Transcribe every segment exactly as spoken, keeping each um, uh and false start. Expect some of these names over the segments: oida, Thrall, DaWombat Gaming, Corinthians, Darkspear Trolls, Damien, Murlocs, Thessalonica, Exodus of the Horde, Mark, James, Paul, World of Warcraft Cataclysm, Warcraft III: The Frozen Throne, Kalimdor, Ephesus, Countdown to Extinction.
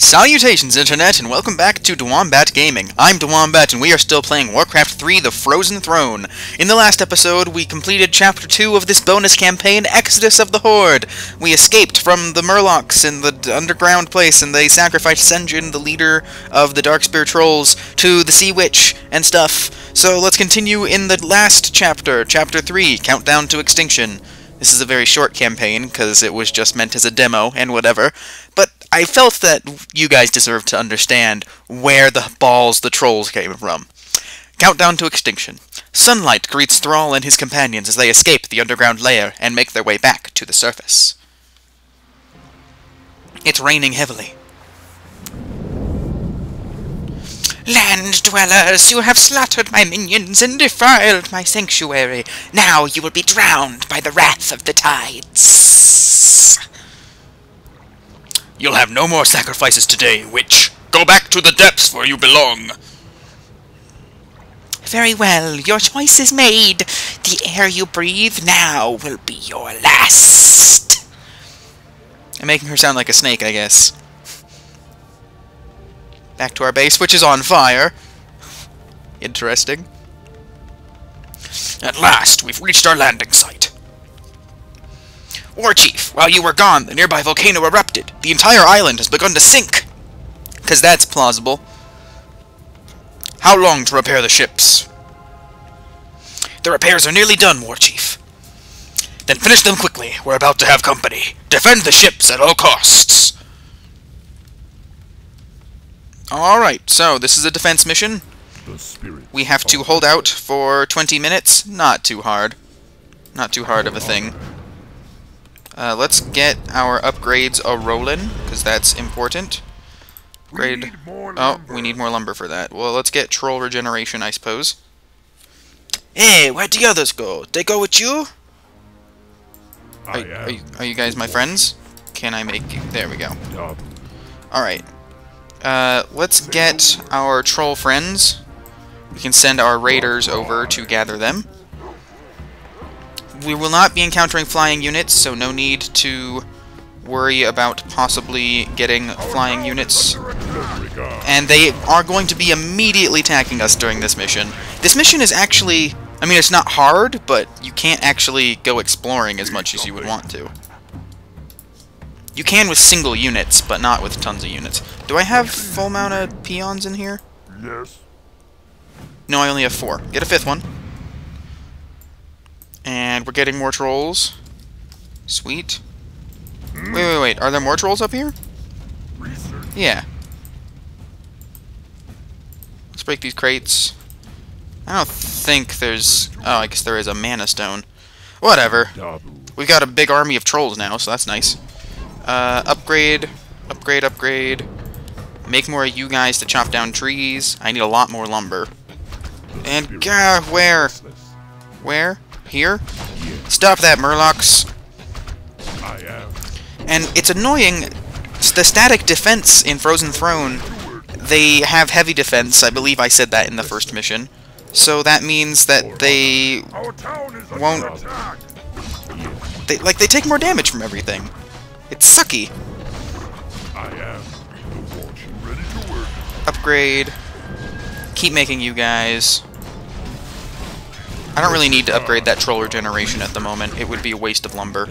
Salutations, Internet, and welcome back to DaWombat Gaming. I'm DaWombat, and we are still playing Warcraft three: The Frozen Throne. In the last episode, we completed Chapter two of this bonus campaign, Exodus of the Horde. We escaped from the Murlocs in the underground place, and they sacrificed Sen'jin, the leader of the Darkspear Trolls, to the Sea Witch and stuff. So let's continue in the last chapter, Chapter three, Countdown to Extinction. This is a very short campaign, because it was just meant as a demo and whatever, but I felt that you guys deserve to understand where the balls the trolls came from. Countdown to Extinction. Sunlight greets Thrall and his companions as they escape the underground lair and make their way back to the surface. It's raining heavily. Land dwellers, you have slaughtered my minions and defiled my sanctuary. Now you will be drowned by the wrath of the tides. You'll have no more sacrifices today, witch. Go back to the depths where you belong. Very well, your choice is made. The air you breathe now will be your last. I'm making her sound like a snake, I guess. Back to our base, which is on fire. Interesting. At last, we've reached our landing site. War Chief, while you were gone, the nearby volcano erupted. The entire island has begun to sink. Because that's plausible. How long to repair the ships? The repairs are nearly done, War Chief. Then finish them quickly. We're about to have company. Defend the ships at all costs. Alright, so this is a defense mission. We have to hold out for twenty minutes. Not too hard. Not too hard of a thing. Uh, let's get our upgrades a-rollin', because that's important. Upgrade... Oh, we need more lumber for that. Well, let's get troll regeneration, I suppose. Hey, where'd the others go? They go with you? Are, are, you, are you guys my friends? Can I make you? There we go. Alright. Uh, let's get our troll friends. We can send our raiders over to gather them. We will not be encountering flying units, so no need to worry about possibly getting flying units. And they are going to be immediately attacking us during this mission. This mission is actually... I mean, it's not hard, but you can't actually go exploring as much as you would want to. You can with single units, but not with tons of units. Do I have full amount of peons in here? Yes. No, I only have four. Get a fifth one. And we're getting more trolls. Sweet. Mm. Wait, wait, wait. Are there more trolls up here? Research. Yeah. Let's break these crates. I don't think there's... Oh, I guess there is a mana stone. Whatever. We've got a big army of trolls now, so that's nice. Uh, upgrade, upgrade, upgrade. Make more of you guys to chop down trees. I need a lot more lumber. And, gah, where? Where? Here? Stop that, Murlocs. And it's annoying. The static defense in Frozen Throne, they have heavy defense. I believe I said that in the first mission. So that means that they won't... They, like, they take more damage from everything. It's sucky. I am ready to work. Upgrade. Keep making you guys. I don't really need to upgrade that troll regeneration at the moment. It would be a waste of lumber.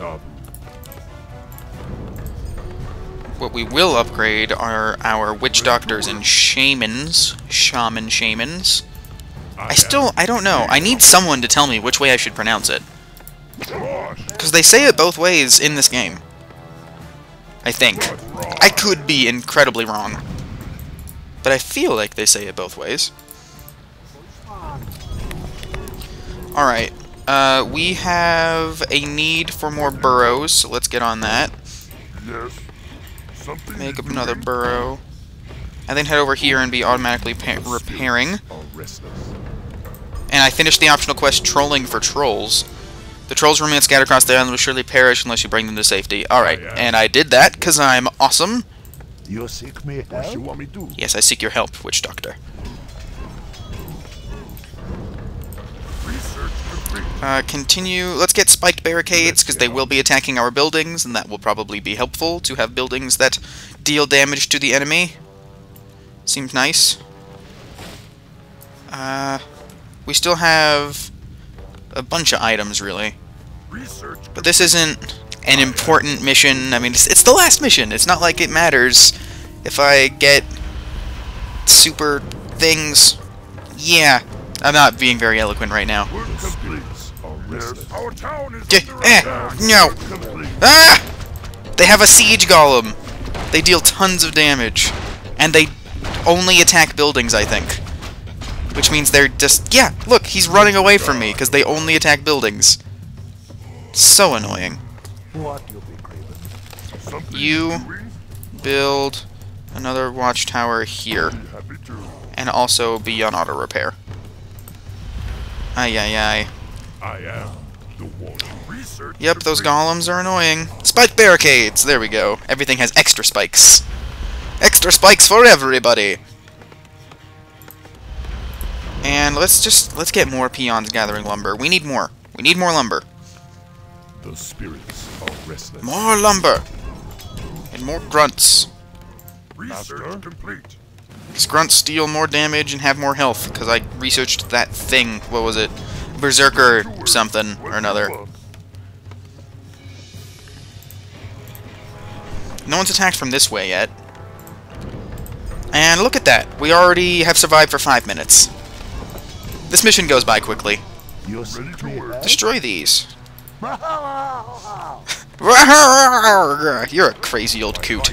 What we will upgrade are our witch doctors and shamans. Shaman shamans. I still... I don't know. I need someone to tell me which way I should pronounce it. Because they say it both ways in this game. I think. I could be incredibly wrong. But I feel like they say it both ways. Alright. Uh, we have a need for more burrows, so let's get on that. Make up another burrow. And then head over here and be automatically repairing. And I finished the optional quest, Trolling for Trolls. The trolls remain scattered across the island will surely perish unless you bring them to safety. Alright, and I did that, because I'm awesome. You seek me help? You want me to? Yes, I seek your help, Witch Doctor. Uh, continue. Let's get spiked barricades, because they will be attacking our buildings, and that will probably be helpful to have buildings that deal damage to the enemy. Seems nice. Uh, we still have a bunch of items, really. But this isn't an important mission. I mean, it's, it's the last mission. It's not like it matters if I get super things. Yeah, I'm not being very eloquent right now. Our town is D eh, no! Ah! They have a siege golem. They deal tons of damage, and they only attack buildings, I think. Which means they're just yeah. Look, he's running away from me because they only attack buildings. So annoying. What you'll be craving. You build another watchtower here, and also be on auto repair. Aye, aye, aye. I am the warden. Yep, those golems are annoying. Spike barricades! There we go. Everything has extra spikes. Extra spikes for everybody! And let's just... let's get more peons gathering lumber. We need more. We need more lumber. The spirits are restless. More lumber! And more grunts. Research complete. Because grunts deal more damage and have more health, because I researched that thing. What was it? Berserker something or another. No one's attacked from this way yet. And look at that! We already have survived for five minutes. This mission goes by quickly. Destroy these. You're a crazy old coot.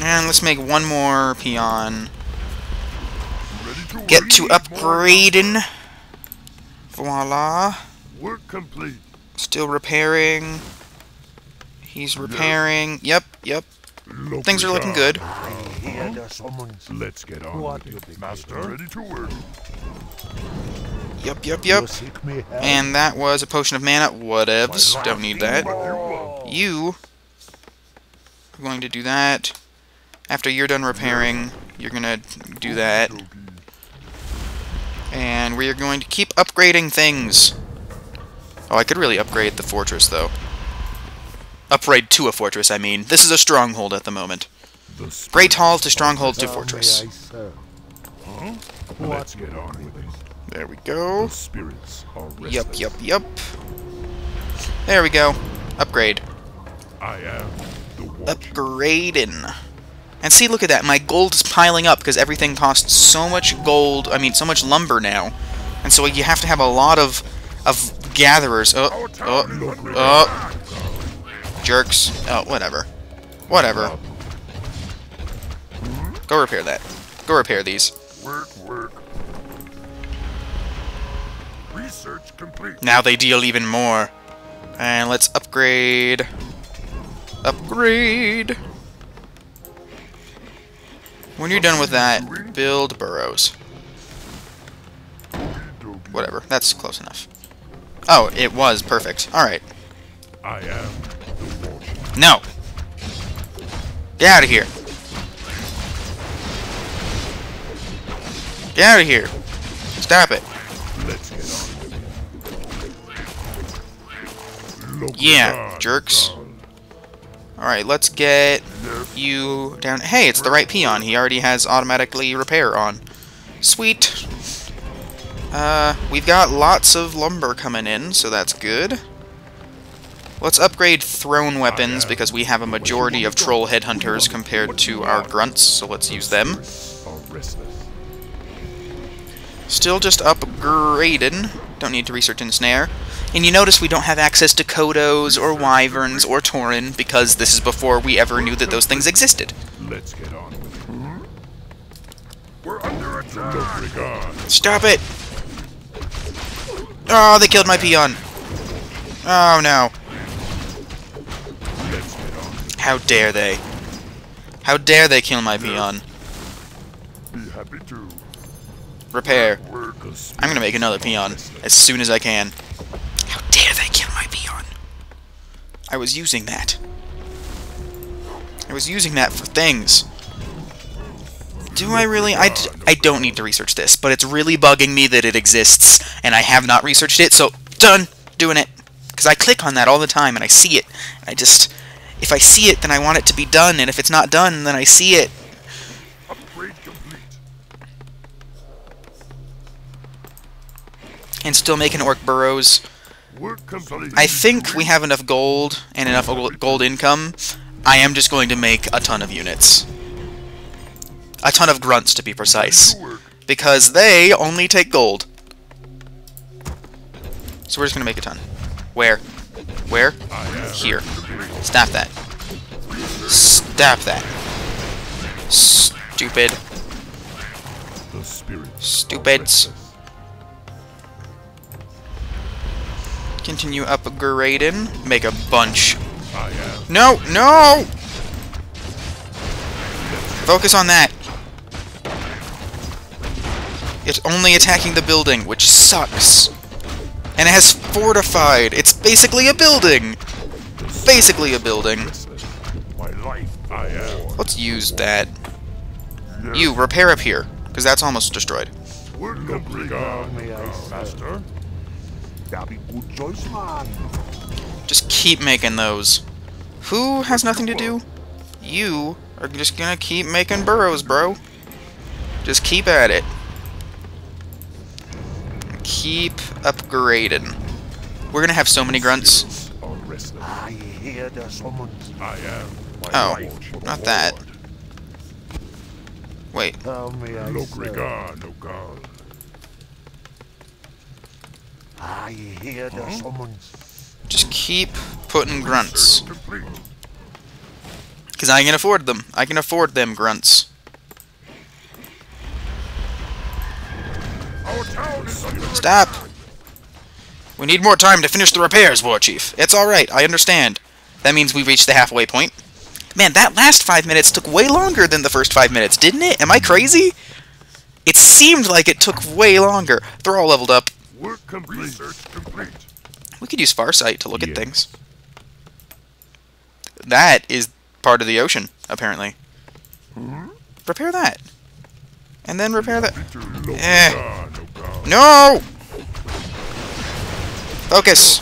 And let's make one more peon. Get to upgrading. Voila. Work complete. Still repairing. He's repairing. Yep, yep. Things are looking good. Let's get on. Master, ready to work. Yep, yep, yep. And that was a potion of mana. Whatevs. Don't need that. You are going to do that. After you're done repairing, you're gonna do that. And we are going to keep upgrading things. Oh, I could really upgrade the fortress, though. Upgrade to a fortress, I mean. This is a stronghold at the moment. Great Hall to Stronghold to Fortress. Huh? Let's get on with it. There we go. Yup, yup, yup. There we go. Upgrade. I am the upgrading. And see, look at that. My gold is piling up because everything costs so much gold. I mean, so much lumber now. And so you have to have a lot of of gatherers. Oh, oh, oh. Jerks. Oh, whatever. Whatever. Go repair that. Go repair these. Work, work. Research complete. Now they deal even more. And let's upgrade. Upgrade. When you're done with that, build burrows. Whatever, that's close enough. Oh, it was perfect. Alright. I am the warden. No! Get out of here! Get out of here! Stop it! Let's get on. Yeah, jerks. Alright, let's get you down. Hey, it's the right peon. He already has automatically repair on. Sweet. Uh, we've got lots of lumber coming in, so that's good. Let's upgrade thrown weapons because we have a majority of troll headhunters compared to our grunts, so let's use them. Still just upgrading. Don't need to research ensnare. And you notice we don't have access to Kodos, or Wyverns, or Tauren, because this is before we ever knew that those things existed. Let's get on with it. Hmm? We're under attack. Stop it! Oh, they killed my peon! Oh no. Let's get on. How dare they? How dare they kill my peon? Be happy to. Repair. I'm gonna make another peon as soon as I can. How dare they kill my peon? I was using that. I was using that for things. Do I really? I, d I don't need to research this, but it's really bugging me that it exists, and I have not researched it, so done doing it. Because I click on that all the time, and I see it. I just... If I see it, then I want it to be done, and if it's not done, then I see it. Upgrade complete. And still making orc burrows. Work complete. I think we have enough gold and enough gold income. I am just going to make a ton of units. A ton of grunts, to be precise. Because they only take gold. So we're just going to make a ton. Where? Where? Here. Stop that. Stop that. Stupid. Stupids. Continue upgrading. Make a bunch. No! No! Focus on that. It's only attacking the building, which sucks. And it has fortified. It's basically a building. Basically a building. Let's use that. You, repair up here, because that's almost destroyed. Just keep making those. Who has nothing to do? You are just gonna keep making burrows, bro. Just keep at it. Keep upgrading. We're gonna have so many grunts. Oh, not that. Wait. Oh. Just keep putting grunts. Because I can afford them. I can afford them grunts. Stop! We need more time to finish the repairs, War Chief. It's alright, I understand. That means we reached the halfway point. Man, that last five minutes took way longer than the first five minutes, didn't it? Am I crazy? It seemed like it took way longer. They're all leveled up. Work complete. We could use Farsight to look yes. at things. That is part of the ocean, apparently. Hmm? Repair that. And then repair that. Eh. No! Focus!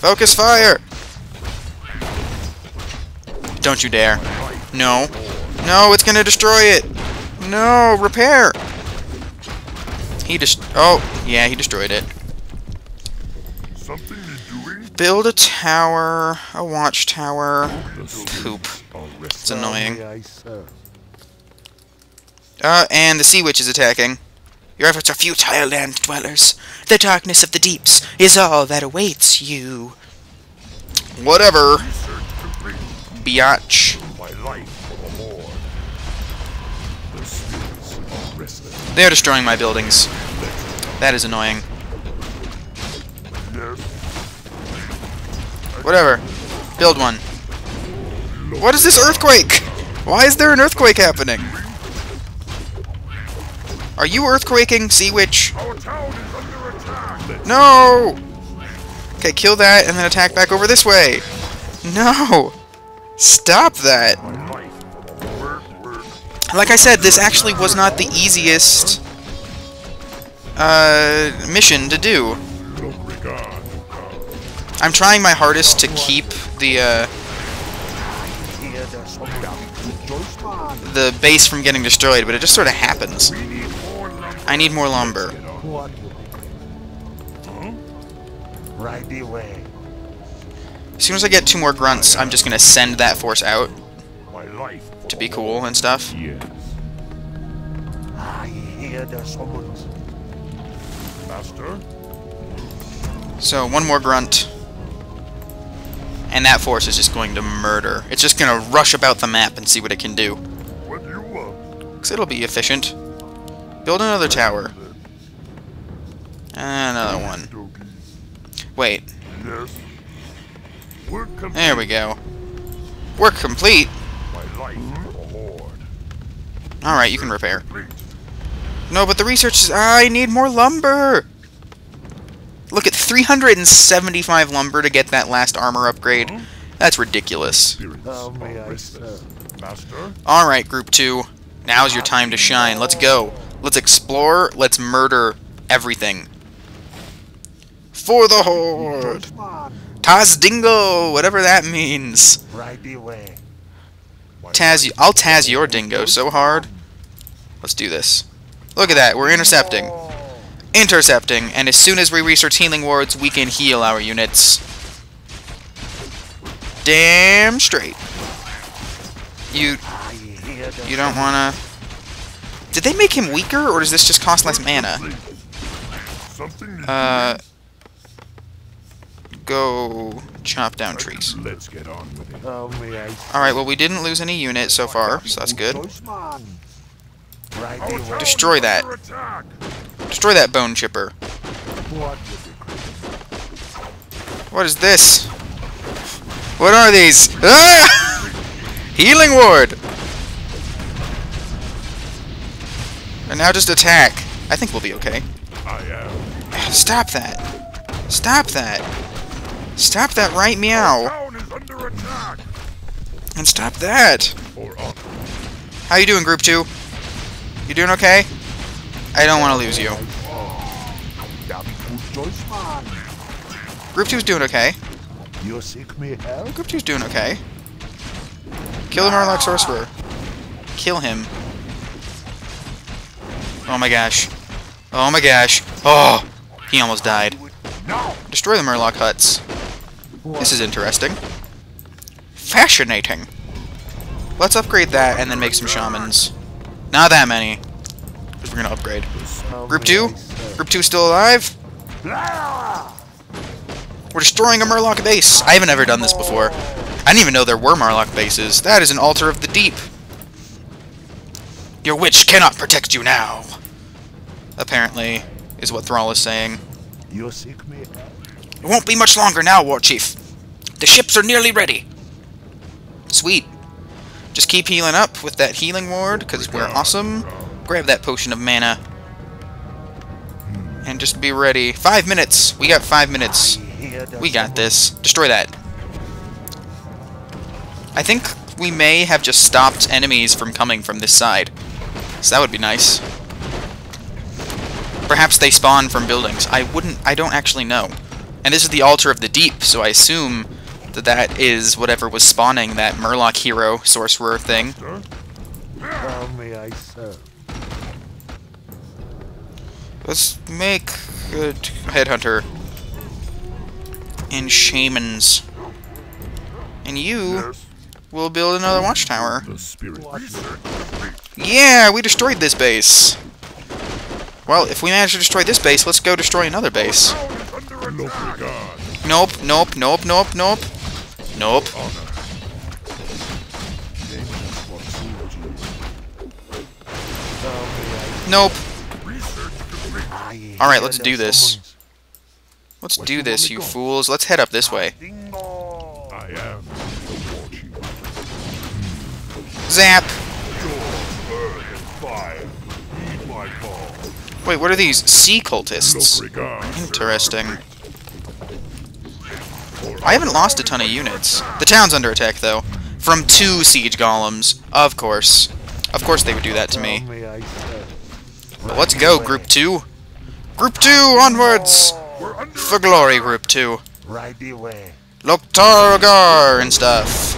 Focus fire! Don't you dare. No. No, it's gonna destroy it! No, repair! He just. Oh, yeah, he destroyed it. Build a tower, a watchtower. Poop. It's annoying. Uh, and the Sea Witch is attacking. Your efforts are futile, land dwellers. The darkness of the deeps is all that awaits you. Whatever. Biatch. They're destroying my buildings. That is annoying. Whatever. Build one. What is this earthquake? Why is there an earthquake happening? Are you earthquaking, Sea Witch? No! Okay, kill that and then attack back over this way. No! Stop that! Like I said, this actually was not the easiest uh, mission to do. I'm trying my hardest to keep the uh, the base from getting destroyed, but it just sort of happens. I need more lumber. Right away. As soon as I get two more grunts, I'm just gonna send that force out to be cool and stuff. So one more grunt, and that force is just going to murder. It's just gonna rush about the map and see what it can do. Cause it'll be efficient. Build another tower. Another one. Wait. There we go. Work complete. Alright, you can repair. No, but the research is... I need more lumber! Look at three hundred seventy-five lumber to get that last armor upgrade. That's ridiculous. Alright, Group two. Now's your time to shine. Let's go. Let's explore. Let's murder everything. For the Horde! Taz Dingo, whatever that means. Right away. Taz, I'll Taz your dingo so hard. Let's do this. Look at that, we're intercepting. Intercepting, and as soon as we research healing wards, we can heal our units. Damn straight. You... You don't wanna... Did they make him weaker, or does this just cost less mana? Uh... Go chop down trees. Alright, well we didn't lose any units so far, so that's good. Destroy that. Destroy that bone chipper. What is this? What are these? Ah! Healing ward! And now just attack. I think we'll be okay. Stop that. Stop that. Stop that right meow. And stop that. How you doing, group two? You doing okay? I don't want to lose you. Group two's doing okay. Group two's doing okay. Kill the Murloc Sorcerer. Kill him. Oh my gosh. Oh my gosh. Oh! He almost died. Destroy the Murloc huts. This is interesting. Fascinating. Let's upgrade that and then make some shamans. Not that many. Because we're going to upgrade. Group two? Group two still alive? We're destroying a Murloc base. I haven't ever done this before. I didn't even know there were Murloc bases. That is an altar of the deep. Your witch cannot protect you now. Apparently, is what Thrall is saying. It won't be much longer now, War Chief. The ships are nearly ready. Sweet. Just keep healing up with that healing ward, because we're awesome. Grab that potion of mana. And just be ready. Five minutes! We got five minutes. We got this. Destroy that. I think we may have just stopped enemies from coming from this side. So that would be nice. Perhaps they spawn from buildings. I wouldn't... I don't actually know. And this is the Altar of the Deep, so I assume... that that is whatever was spawning that Murloc hero sorcerer thing. Let's make a headhunter and shamans, and you will build another watchtower. Yeah, we destroyed this base. Well, if we manage to destroy this base, let's go destroy another base. Nope, nope, nope, nope, nope. Nope. Nope. Alright, let's do this. Let's do this, you fools. Let's head up this way. Zap! Wait, what are these? Sea cultists. Interesting. I haven't lost a ton of units. The town's under attack, though. From two siege golems. Of course. Of course they would do that to me. But let's go, Group two. Group two, onwards! For glory, Group two. Loktargar and stuff.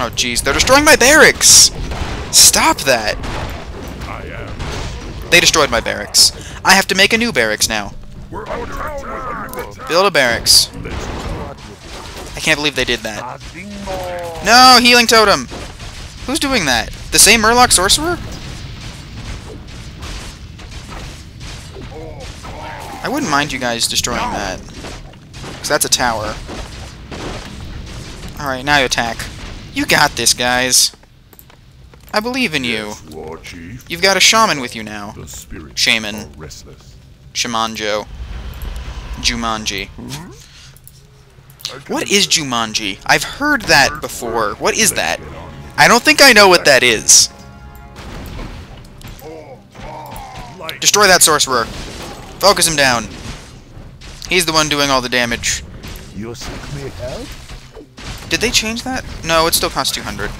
Oh, jeez. They're destroying my barracks! Stop that! They destroyed my barracks. I have to make a new barracks now. Build a barracks. I can't believe they did that. No! Healing totem! Who's doing that? The same Murloc sorcerer? I wouldn't mind you guys destroying that. Because that's a tower. Alright, now you attack. You got this, guys. I believe in you. You've got a shaman with you now. Shaman. Shamanjo. Jumanji. What is Jumanji? I've heard that before. What is that? I don't think I know what that is. Destroy that sorcerer. Focus him down. He's the one doing all the damage. Did they change that? No, it still costs two hundred.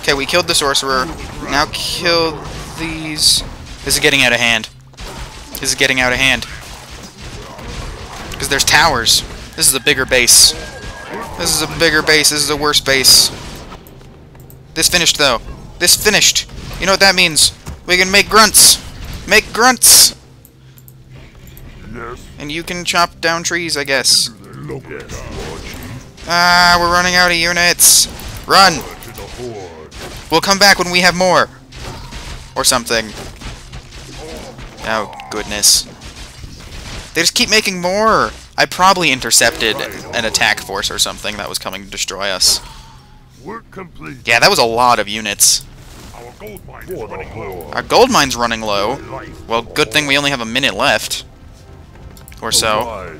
Okay, we killed the sorcerer. Now kill these... This is getting out of hand. This is getting out of hand. Because there's towers. This is a bigger base. This is a bigger base. This is a worse base. This finished, though. This finished. You know what that means. We can make grunts. Make grunts. Yes. And you can chop down trees, I guess. Yes. Ah, we're running out of units. Run. We'll come back when we have more. Or something. Oh, goodness. They just keep making more. I probably intercepted an attack force or something that was coming to destroy us. Work complete. Yeah, that was a lot of units. Our gold mine is running low. Our gold mine's running low. Well, good thing we only have a minute left. Or so.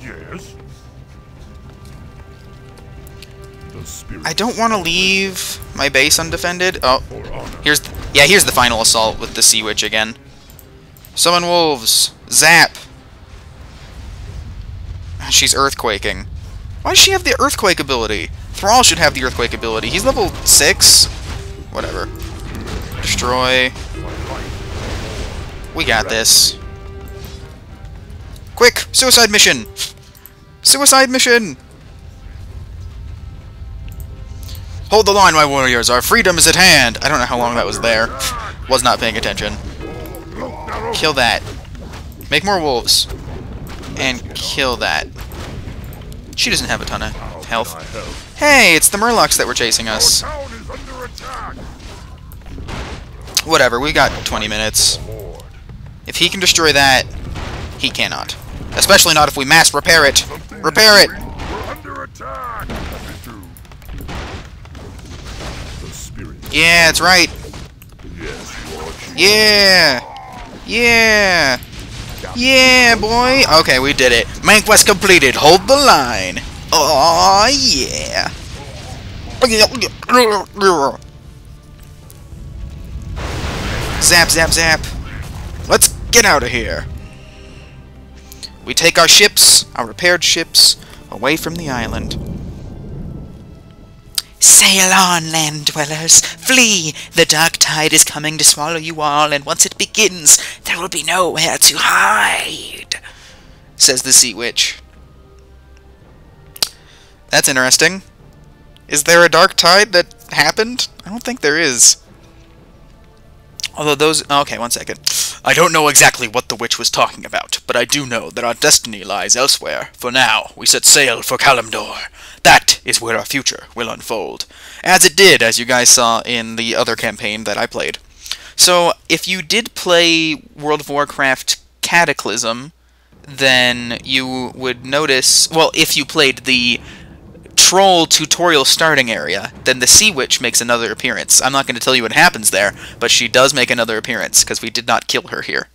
Yes. I don't want to leave my base undefended. Oh, here's the, yeah, here's the final assault with the Sea Witch again. Summon wolves. Zap. She's earthquaking. Why does she have the earthquake ability? Thrall should have the earthquake ability. He's level six. Whatever. Destroy. We got this. Quick! Suicide mission! Suicide mission! Hold the line, my warriors! Our freedom is at hand! I don't know how long that was there. Was not paying attention. Kill that. Make more wolves. And kill that. She doesn't have a ton of health. Hey, it's the Murlocs that were chasing us. Whatever, we got twenty minutes. If he can destroy that, he cannot. Especially not if we mass repair it. Repair it! Yeah, that's right. Yeah! Yeah! Yeah, boy! Okay, we did it. Main quest completed. Hold the line. Oh yeah. Zap, zap, zap. Let's get out of here. We take our ships, our repaired ships, away from the island. Sail on, land dwellers. Flee! The dark tide is coming to swallow you all, and once it begins, there will be nowhere to hide, says the Sea Witch. That's interesting. Is there a dark tide that happened? I don't think there is. Although those... Okay, one second. I don't know exactly what the witch was talking about, but I do know that our destiny lies elsewhere. For now, we set sail for Kalimdor. That is where our future will unfold, as it did, as you guys saw in the other campaign that I played. So, if you did play World of Warcraft Cataclysm, then you would notice... Well, if you played the Troll tutorial starting area, then the Sea Witch makes another appearance. I'm not going to tell you what happens there, but she does make another appearance, because we did not kill her here.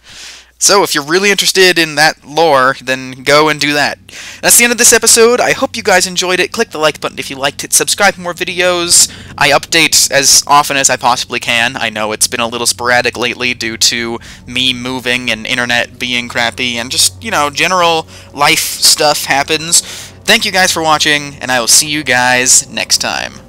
So, if you're really interested in that lore, then go and do that. That's the end of this episode. I hope you guys enjoyed it. Click the like button if you liked it. Subscribe for more videos. I update as often as I possibly can. I know it's been a little sporadic lately due to me moving and internet being crappy and just, you know, general life stuff happens. Thank you guys for watching, and I will see you guys next time.